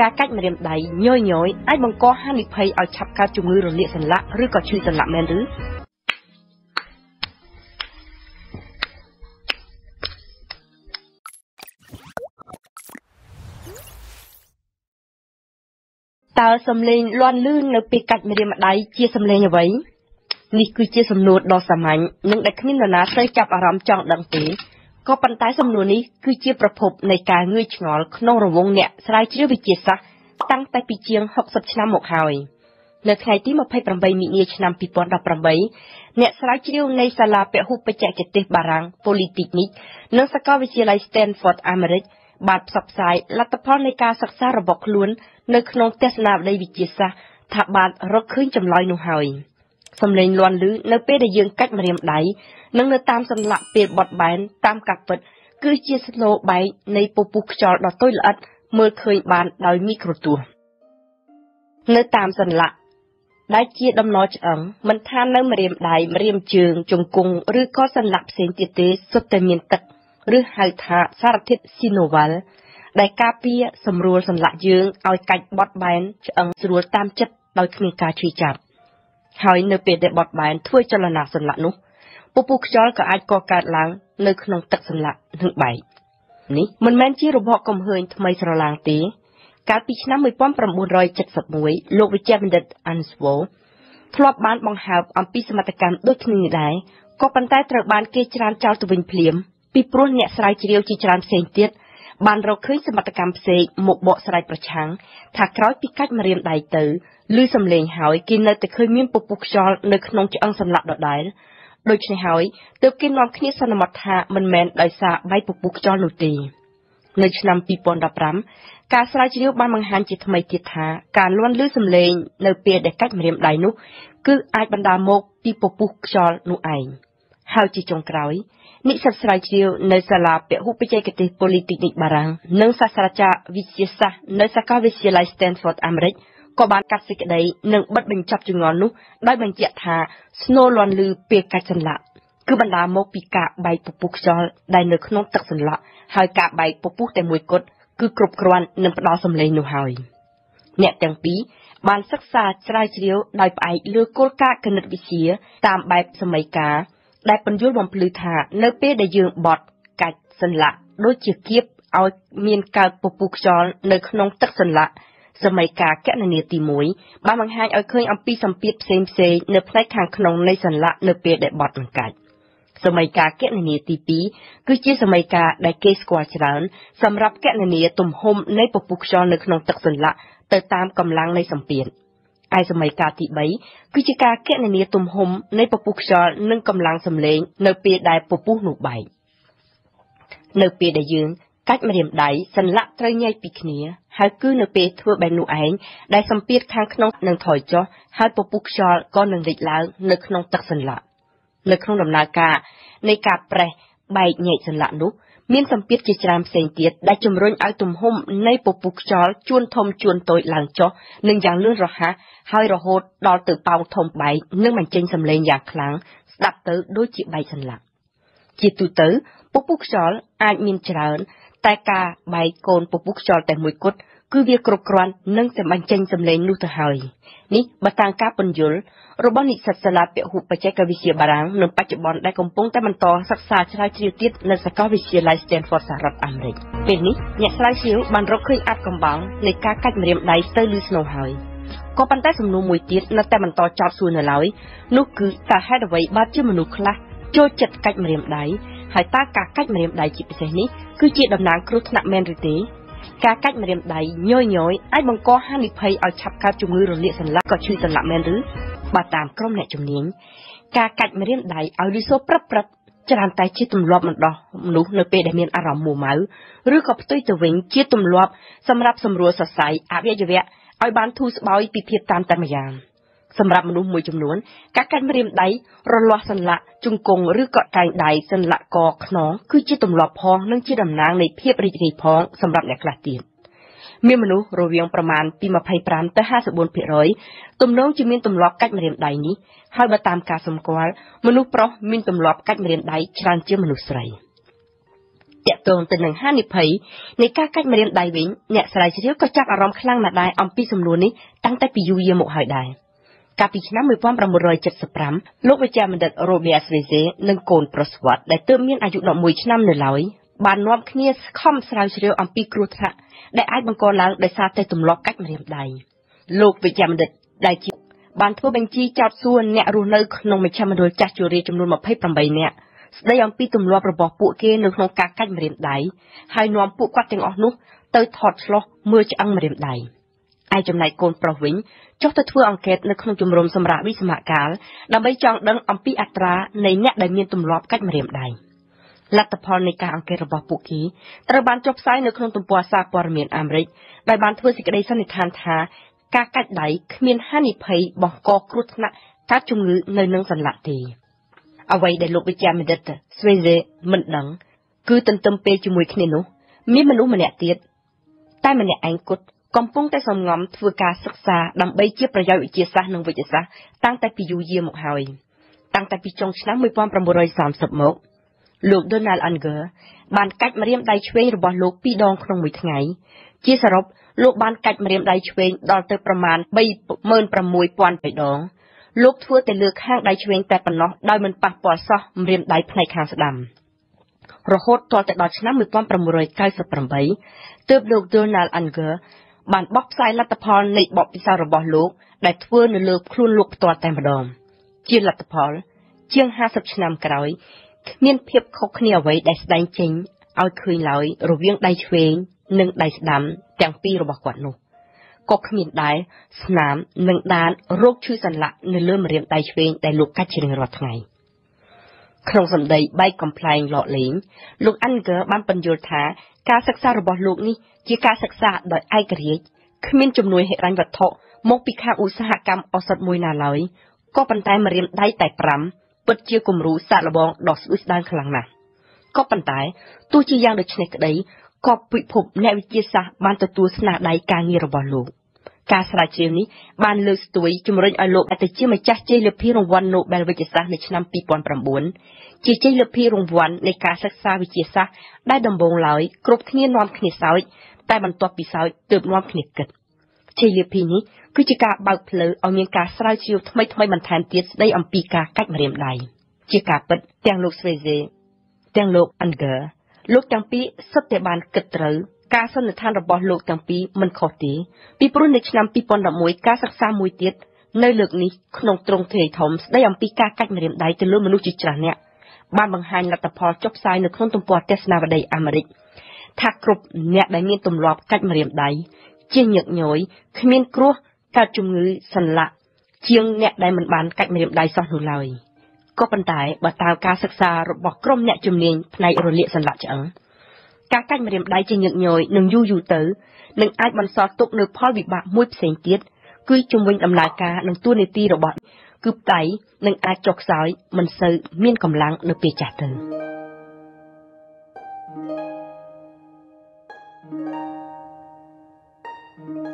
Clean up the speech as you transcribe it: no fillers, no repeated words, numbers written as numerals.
การกัดมาเรียมใดย่อยๆไอ้บังกอห้านิพย์เอาฉับการจุมือหรือเลี้ยสันละหรือก็ชื่อสันละแมนหรือตาสำเร็จล้วนลื่นในปีกัดมาเรียมใดเจี๊ยสำเร็จอย่างไรนี่คือเจี๊ยสำนวนดอสมัยนึกได้ขึ้นแล้วนะใส่จับอารมณ์จังดังตีก็ปัญไตสำนวนนี้คือเจี๊ยประพบในการเงยฉงอโนระวงเนี่ยสลายเจี๊ยไปเจี๊ยซักตั้งแต่ปีเจียง60ชนะหมกหอยในใครที่มาไพ่ปรำใบมีเนียชนะปีปอนดับปรำใบเนี่ยสลายเจี๊ยในสลาเปะหุบไปแจกเจติบารัง politics นักศึกษาวิทยาลัยสแตนฟอร์ดอเมริกบาดสับสายลัตพรในการศึกษาระบบล้วนในขนมเทศนาในวิเจี๊ยซักถ้าบาดรถขึ้นจำลอยหนูหอยสำเร็จล้วนลือในเป้ได้ยื่นกัดมาเรียมไดนังเนื้อตามสำลักเปียบดบานตามกับเปิดคือเจี๊ยสโลใบในปูปูจอดต้อยละอัดเมื่อเคยบานโดยมีครูตัวเนื้อตามสำลักได้เจี๊ยดำน้อยเอิงมันท่านเนื้อมาเรียมไดมาเรียมเจิงจงกงหรือข้อสำลักเสียงจิตเตสเตเมียนตักหรือไฮทาสารทิศซิโนวัลได้กาเปียสำรวจสำลักยื่นเอากัดบดบานเอิงสำรวจตามจัดโดยมีการชี้จับหอยเนื้อเป็ดได้บดบานถ้วยจรณาสำลักนุปุปุกจอลก็อาจก่อการล้างในขนมตักสำลักหนึ่งใบนี่มันแม้นที่ระบบกลมเฮยทำไมสระลางตีการปีชนะมือป้อมประมูลรอยจัดสับมวยโลกวิจัยบันเดตอันสโวทลอบบ้านบังหาอัมพีสมตการด้วยคนีได้ก็ปันใต้ตระบานเกจรานเจ้าตัวเป็นเพลียมปีปรุ่นเนี่ยสลายเจียวจีจรานเซนเตียดบานเราเคยสมตการเซกหมกเบาสลายประชังถ้าคล้อยปีกัดมาเรียมไดเตอร์ลือสำเร็งหอยกินเลยแต่เคยมีปุปุกจอลในขนมจะอังสำลักดอกได้โดยเฉพาะเติบกินนอมคณิสนมัตถะมันแมนได้สะใบปุกปุกจอหลุดตีในชนำปีปอนดับรำการสลายจิ๋วบ้านมังหันจิตทำไมติดหาการล้วนลื้อสำเร็จในเปียเด็กกัดเรียมไดนุคืออาจบรรดาโมกปีปุกปุกจอหนูไอเฮาจิจงกร้อยนิสัสลายจิ๋วในสลาเปียหุบไปใจกติปลิตินิบารังนังศาสตราจารย์วิเชียศในสกาวิทยาลัยสแตนฟอร์ดอเมริกก็บานกัดสิกได้หนึ่งบัดบังจับจุงอนนุได้บังเจียธาสโนลอนลือเปียกกัดสันละคือบรรดาโมปิกะใบปุกปุกจอลได้เนื้อขนมตักสันละหอยกะใบปุกปุกแต่มวยกดคือกรบกรวนหนึ่งปลาสำเร็จหนูหอยเนี่ยแตงปีบานศึกษาชายเชียวได้ไปเลือกโกลกะกนดวิเชียตามใบสมัยกาได้ปัญญ์วังพลือธาเนื้อเป้ได้ยืมบอดกัดสันละโดยเจียเกียบเอาเมียนกาปุกปุกจอลเนื้อขนมตักสันละสมัยกาแกนเนติมวยบ้านบางแห่งเอาเคยอัมพีสัมเปียบเซมเซเนื้อพลายทางขนมในสันละเนื้อเปียดบอดเหมือนกันสมัยกาแกนเนติปีคือเจสมัยกาได้เกสกว่าฉลาดสำหรับแกนเนตุ่มหมในปปุกชอนเนื้อขนมตักสันละเติมตามกำลังในสัมเปียนไอสมัยกาที่ใบคือเจกาแกนเนตุ่มหมในปปุกชอนนึ่งกำลังสำเร็จเนื้อเปียดได้ปปุกหนุบใบเนื้อเปียดได้ยืนกัดมาเรียมไดสันละเตยใหญ่ปีกเหนือหากื้อเนื้อเปย์ทั่วแบนหนูเองได้สัมเปียข้างขนมหนึ่งถอยจ้อหาปุกปุกชอลก็หนึ่งเด็ดแล้วเนื้อขนมตักสันละเนื้อขนมดำนากาในกาแปรใบใหญ่สันละนุมีสัมเปียจีจามเซนเตียดได้จมรุ่นเอาตุ่มห่มในปุกปุกชอลชวนทมชวนโตยหลังจ้อหนึ่งอย่างเลื่อนระหะหายระโหดดอตื่นเป่าทมใบเนื้อมันเจงสำเร็จอย่างครั้งดับเตอด้วยจีใบสันละจีตุเตอปุกปุกชอลอาจมีเจริญแต่กาใบโกนปุกปุกจอแต่มวยกดคือเวียกรกรวนนั่งแต่บังเจงจำเลนนูทหอยนี่บัตรกาปนยุลรบนิสัตสลาเปียหุบปัจเจกวิเชียบารังหนึ่งปัจจุบันได้กำปงแต่มันต่อศักษาชายชิวติดในสกอตวิเชียไลสแตนฟอร์ดสหรัฐอเมริกเป็นนี้เนี่ยชายชิวมันรบเคยอัดกำบังในกากัดเรียมไดเตอร์ลูสโนหอยก็ปันใต้สมนุมวยติดนั่นแต่มันต่อจับส่วนเหล่านุคือสาเหตุไว้บาดเจ็บมนุษย์ละโจจัดกัดเรียมไดหายตากากัดมาเรียมไดจิตเสนี้คือจิตดำนางครุฑนาแมนริตีกากัดมาเรียมไดย่อยๆไอ้บังกอห้านิพย์เอาฉับการจุมือหรือเลี้ยสันละก็ชื่อสันละแมนหรือบาตามกล้องแหนจุ่มเนียงกากัดมาเรียมไดเอาดิโซปรับจารานไตจิตตุ่มลบมันดอกหนูเนเปได้เมียนอารมณ์หมู่หมาหรือกับตุ้ยตะเวงจิตตุ่มลบสำหรับสำรวจสดใสอาเวียเวียเอาบ้านทูสบอยปีเพียบตามแต่มายามสำหรับมนุษย์มวยจำนวนกากัดมาเรียมไดรอลอสันละจุงกงหรือเกาะไก่ไดสันละกอขนองคือจิตตุ่มหลบพองนั่งจิตดำนางในเพียบริจิพองสำหรับแหลกลาตินเมื่อมนุษย์โรเวียงประมาณปีมาภัยปรามแต่50%ตุ่มน้องจะมีตุ่มหลบกัดมาเรียมไดนี้ให้มาตามการสมควรมนุษย์เพราะมีตุ่มหลบกัดมาเรียมไดชรันเจียมนุษย์ใส แต่ตัวมันเป็นหนึ่งห้าหนึ่งเผยในการกัดมาเรียนได้วิ่งเนี่ยสลายเชี่ยวก็จับอารมณ์คลั่งมาได้อมปีสมรู้นี้ตั้งแต่ปียูเยมหอยได้กาปีชนะมือป้อมประมุรอยจัดสปรัมโลกวิจารมันเด็ดโรเบียสเวเซหนึ่งโกนประสวัตได้เติมเมียนอายุหน่อมวยชนะหนึ่งร้อยบานน้อมขี้ค่อมสลายเชี่ยวอมปีกรุธะได้ไอ้บังกรล้างได้ซาแต่ตุ่มล็อกกัดมาเรียนได้โลกวิจารมันเด็ดได้คิดบานทั่วบัญชีจัดส่วนเนี่ยรูนึกนงมิชามันโดยจัดจุรีจำนวนมาเพ่ยปรำใบเนี่ยได้ยอมปีตุ่มรวบระบบปุกเกนึกนงกากัดมาเรียมได้ให้น้อมปุกกัดเต็งออกนุ๊กเตยถอดล็อกมือจะอังมาเรียมได้ไอจำนายโกนประวิญจอกตะทั่วอังเกตนึกนงจุมรมสมราวิสมะการดับใบจองดังอัมปีอัตราในเนี่ยได้เมียนตุ่มรวบกัดมาเรียมได้ลัตพรในการอังเกตระบบปุกเกตระบานจบไซนึกนงตุ่มปัวซาปอร์เมียนอเมริกได้บานทั่วสิกได้สนิทานทากากัดได้ขมิ้นห้านิภัยบอกกอกรุธนะกัดจุงลือในนังสันละทีเอาไว้ได้ลบวิจารมันเด็ดสวีเดมันดังคือตันเติมเปย์จมวยขณินุมีมนุษย์มันเนี่ยเตี้ยใต้มันเนี่ยอังกุดกำปงใต้สมงอมทัวการศึกษาดำใบเจี๊ยบประยาวอิจฉาหนังวิจฉาตั้งแต่ปียูเยี่ยมหอยตั้งแต่ปีจงชนะมวยป้อมประมุรอย30มกลูกโดนัลด์อันเกอร์บานกัดมาเรียมได้ช่วยระบอบโลกปีดองครองมวยทั้งไงเจี๊ยสรบลูกบานกัดมาเรียมได้ช่วยดอลเตอร์ประมาณใบเมินประมวยปอนไปดองลูกทั่วแต่เลือกข้างได้เชวงแต่ปนน้องได้มันปักปอดซอเรียมได้ในคางสดำระโหดตอนแต่ดอชนะมือป้อมประมุรอยใกล้สปรมใบเติบลูกโดนัลด์อันเกอร์บานบ๊อบไซลัตพรในบ๊อบปิซาระบอลูกได้ทั่วในเลือกคลุ่นลูกตอนแต่มาดอมเจียนลัตพรเจียง50ชนำกระไรเมียนเพียบเขาเขนียวไว้ได้สไลจริงเอาคืนลอยรูเวียงได้เชวงหนึ่งได้สดำจังปีระบอกกว่านุกอกขมิ้นได้สนามหนึ่งด้านโรคชื่อสันละในเริ่มเรียมไตเชวงได้ลูกกัดเชนรอดไงโครงสมดัยใบกำไพลงหล่อเหลิงลูกอันเกอบ้านปัญโยธาการศึกษาระบบลูกนี่คือการศึกษาโดยไอกระเรียขมิ้นจำนวนเหตุรันวัตถุมกปีข้าอุตสาหกรรมอสดมวยนาลอยก็ปันไตมาเรียมได้แต่ปรำปัจเจียกลุ่มรู้สารบองดอกสุดด้านขลังน่ะก็ปันไตตู้จียางโดยเชนกระไดก็ปิดผมในวิจิตรศาสตร์บานตะตัวสนาได้การเงียบโลกการสลายเชียวนี้บานเลือดตัวจุ่มเรื่องอโลกอัตเชี่ยมาจัดเจริญพี่รางวัลโนเบลวิจิตรศาสตร์ในชั้นปีปอนประบุนเจริญพี่รางวัลในการศึกษาวิจิตรศาสตร์ได้ดำรงลอยกรบที่น้อมขณิสาวแต่บรรทุกปีสาวเติมน้อมขณิเกิดเจริญพี่นี้คือจิกาเบาเพลอเอาเมียการสลายเชียวทำไมมันแทนเตี้ยได้อัมปีกากัดมาเรียมได้จิกาเปิดเตียงโลกสเวเซเตียงโลกอันเกอลูกจังปีสเตบานเกิดเรือการสนทานระบอบลูกจังปีมันขอตีปีปรุ่นในชนามปีปอนดับมวยการศึกษามวยเตี้ยในเลือกนี้ขนมตรงเทยถมได้ยำปีกากัดมาเรียมได้จะเลือกมนุษย์จิตใจเนี่ยบ้านบางไฮลัตพอจบสายในขนมตุ่มปอดเทศนาบดีอเมริกถ้ากรุบเนี่ยได้เมียนตุ่มรอบกัดมาเรียมได้เจียงหยกหน่อยขมิ้นกลัวการจุ่มงือสันละเจียงเนี่ยได้มันบานกัดมาเรียมได้สอนหุ่นลอยก็ปัญไตบัตรการศึกษาระบบกรมเนี่ยจุ่มเนียนในอรุณเลียสันหลักจังการกัดมาเรียมได้จะหยกหน่อยหนึ่งยู่เต๋อหนึ่งไอ้บรรซอตุกหนึ่งพ่อวิบะมวยเสียงเตี้ยคือจุ่มวิญดำลากาหนึ่งตัวในตีระบบกึบไตหนึ่งไอ้จกสายมันเสือเมียนกำลังหนึ่งเปียจัดเต๋อ